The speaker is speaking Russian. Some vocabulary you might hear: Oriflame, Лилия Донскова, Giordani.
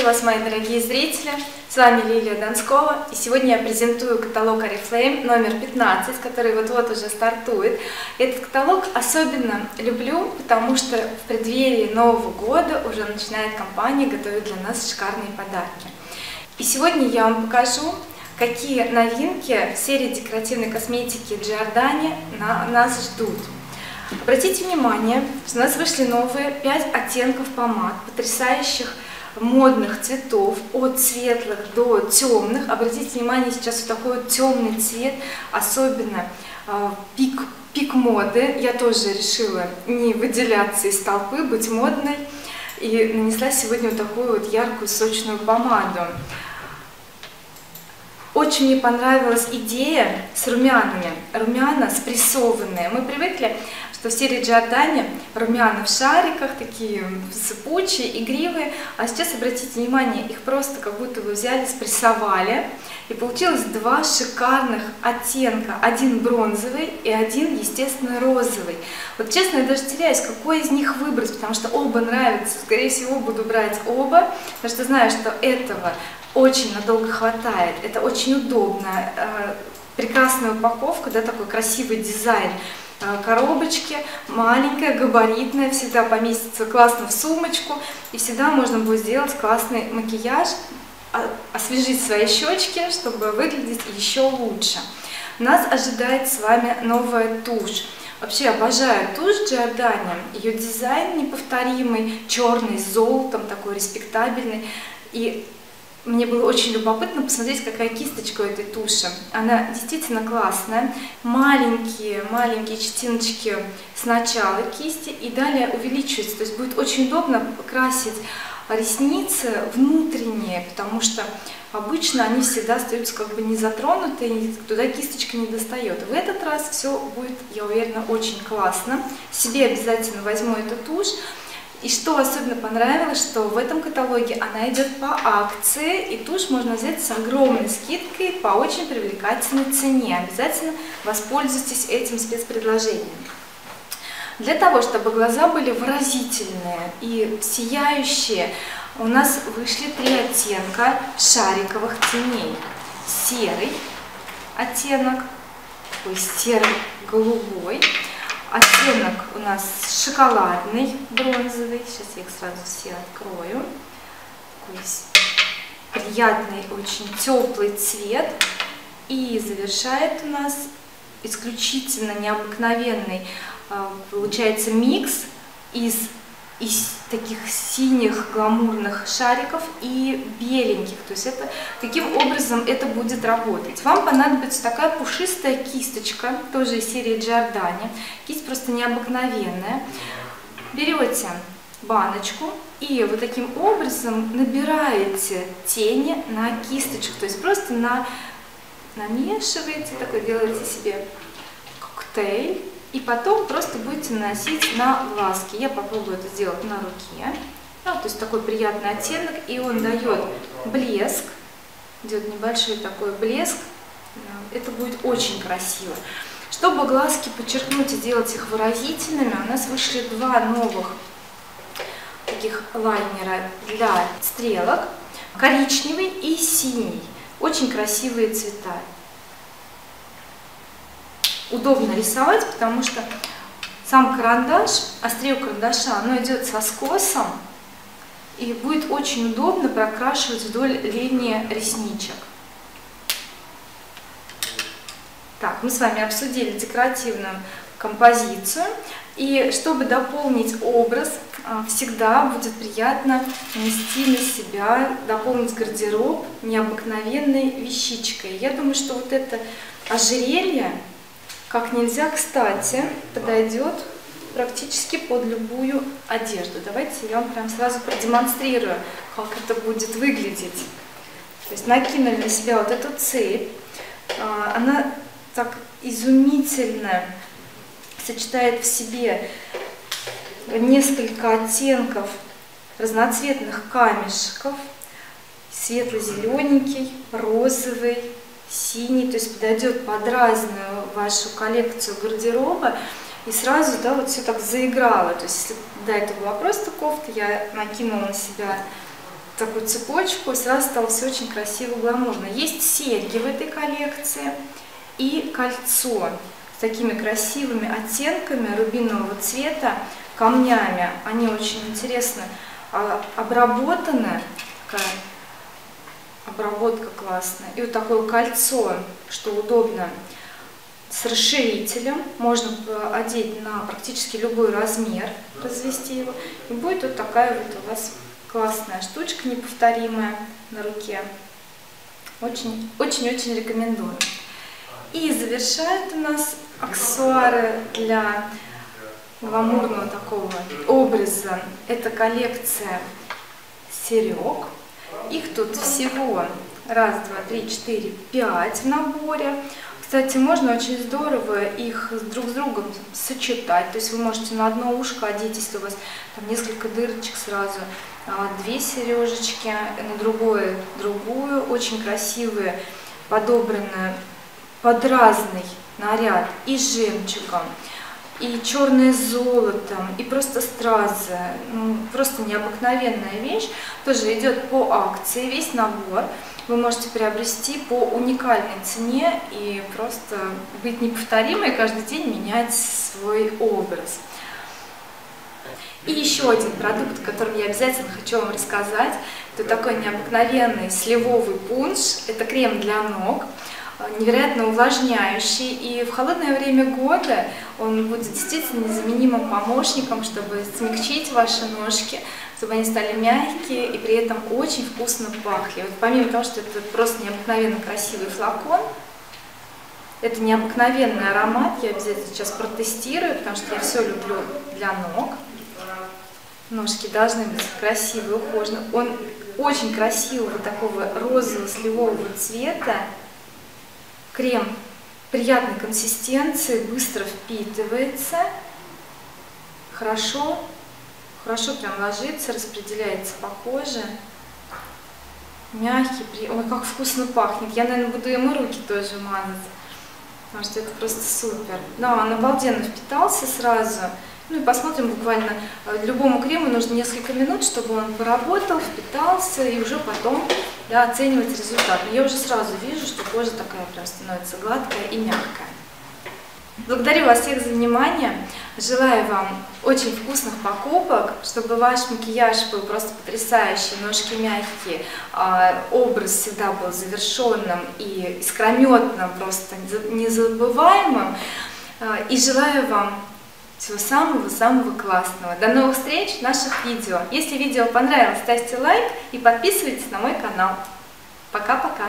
Приветствую вас, мои дорогие зрители! С вами Лилия Донскова, и сегодня я презентую каталог Oriflame номер 15, который вот-вот уже стартует. Этот каталог особенно люблю, потому что в преддверии Нового года уже начинает компания готовить для нас шикарные подарки. И сегодня я вам покажу, какие новинки в серии декоративной косметики Giordani нас ждут. Обратите внимание, что у нас вышли новые 5 оттенков помад, потрясающих модных цветов, от светлых до темных. Обратите внимание, сейчас вот такой вот темный цвет, особенно пик моды. Я тоже решила не выделяться из толпы, быть модной, и нанесла сегодня вот такую вот яркую сочную помаду. Очень мне понравилась идея с румянами. Румяна спрессованные. Мы привыкли, что в серии Giordani румяна в шариках, такие сыпучие, игривые. А сейчас, обратите внимание, их просто как будто бы взяли, спрессовали. И получилось 2 шикарных оттенка. Один бронзовый и один, естественно, розовый. Вот честно, я даже теряюсь, какой из них выбрать, потому что оба нравятся. Скорее всего, буду брать оба, потому что знаю, что этого очень надолго хватает, это очень удобно, прекрасная упаковка, да, такой красивый дизайн коробочки, маленькая, габаритная, всегда поместится классно в сумочку, и всегда можно будет сделать классный макияж, освежить свои щечки, чтобы выглядеть еще лучше. Нас ожидает с вами новая тушь. Вообще обожаю тушь Giordani, ее дизайн неповторимый, черный с золотом, такой респектабельный, и мне было очень любопытно посмотреть, какая кисточка у этой туши. Она действительно классная. Маленькие частиночки с начала кисти и далее увеличиваются. То есть будет очень удобно красить ресницы внутренние, потому что обычно они всегда остаются как бы не затронуты, и туда кисточка не достает. В этот раз все будет, я уверена, очень классно. Себе обязательно возьму эту тушь. И что особенно понравилось, что в этом каталоге она идет по акции, и тушь можно взять с огромной скидкой по очень привлекательной цене. Обязательно воспользуйтесь этим спецпредложением. Для того, чтобы глаза были выразительные и сияющие, у нас вышли 3 оттенка шариковых теней. Серый оттенок, такой серо-голубой. Оттенок у нас шоколадный, бронзовый. Сейчас я их сразу все открою. Такой приятный, очень теплый цвет. И завершает у нас исключительно необыкновенный, получается, микс из таких синих гламурных шариков и беленьких. То есть это, таким образом это будет работать. Вам понадобится такая пушистая кисточка, тоже из серии Giordani. Кисть просто необыкновенная. Берете баночку и вот таким образом набираете тени на кисточку. То есть просто намешиваете, такой делаете себе коктейль. И потом просто будете наносить на глазки. Я попробую это сделать на руке. Ну, то есть такой приятный оттенок. И он дает блеск. Идет небольшой такой блеск. Это будет очень красиво. Чтобы глазки подчеркнуть и делать их выразительными, у нас вышли 2 новых таких лайнера для стрелок. Коричневый и синий. Очень красивые цвета. Удобно рисовать, потому что сам карандаш, острие карандаша, оно идет со скосом, и будет очень удобно прокрашивать вдоль линии ресничек. Так, мы с вами обсудили декоративную композицию, и чтобы дополнить образ, всегда будет приятно нанести на себя, дополнить гардероб необыкновенной вещичкой. Я думаю, что вот это ожерелье как нельзя кстати подойдет практически под любую одежду. Давайте я вам прям сразу продемонстрирую, как это будет выглядеть. То есть накинули на себя вот эту цепь. Она так изумительно сочетает в себе несколько оттенков разноцветных камешков. Светло-зелененький, розовый, синий, то есть подойдет под разную вашу коллекцию гардероба, и сразу, да, вот все так заиграло. То есть, если до этого была просто кофта, я накинула на себя такую цепочку, и сразу стало все очень красиво, гламурно. Есть серьги в этой коллекции и кольцо с такими красивыми оттенками рубинового цвета, камнями. Они очень интересно обработаны, такая обработка классная. И вот такое кольцо, что удобно, с расширителем, можно одеть на практически любой размер, развести его, и будет вот такая вот у вас классная штучка неповторимая на руке. Очень-очень рекомендую. И завершают у нас аксессуары для гламурного такого образа. Это коллекция серег. Их тут всего 1, 2, 3, 4, 5 в наборе. Кстати, можно очень здорово их друг с другом сочетать. То есть вы можете на одно ушко одеть, если у вас там несколько дырочек сразу, 2 сережечки, на другое другую. Очень красивые, подобранные под разный наряд и с жемчугом, и черное золото, и просто стразы. Ну, просто необыкновенная вещь. Тоже идет по акции весь набор. Вы можете приобрести по уникальной цене и просто быть неповторимой, каждый день менять свой образ. И еще один продукт, о котором я обязательно хочу вам рассказать, это такой необыкновенный сливовый пунш. Это крем для ног, невероятно увлажняющий, и в холодное время года он будет действительно незаменимым помощником, чтобы смягчить ваши ножки, чтобы они стали мягкие и при этом очень вкусно пахли. Вот помимо того, что это просто необыкновенно красивый флакон, это необыкновенный аромат, я обязательно сейчас протестирую, потому что я все люблю для ног. Ножки должны быть красивые, ухоженные. Он очень красивого такого розово-сливового цвета. Крем приятной консистенции, быстро впитывается, хорошо прям ложится, распределяется по коже. Мягкий, ой, как вкусно пахнет. Я, наверное, буду ему руки тоже мазать, потому что это просто супер. Да, он обалденно впитался сразу. Ну и посмотрим, буквально любому крему нужно несколько минут, чтобы он поработал, впитался, и уже потом оценивать результат. Но я уже сразу вижу, что кожа такая прям становится гладкая и мягкая. Благодарю вас всех за внимание. Желаю вам очень вкусных покупок, чтобы ваш макияж был просто потрясающий, ножки мягкие, образ всегда был завершенным и искрометным, просто незабываемым. И желаю вам всего самого-самого классного. До новых встреч в наших видео. Если видео понравилось, ставьте лайк и подписывайтесь на мой канал. Пока-пока!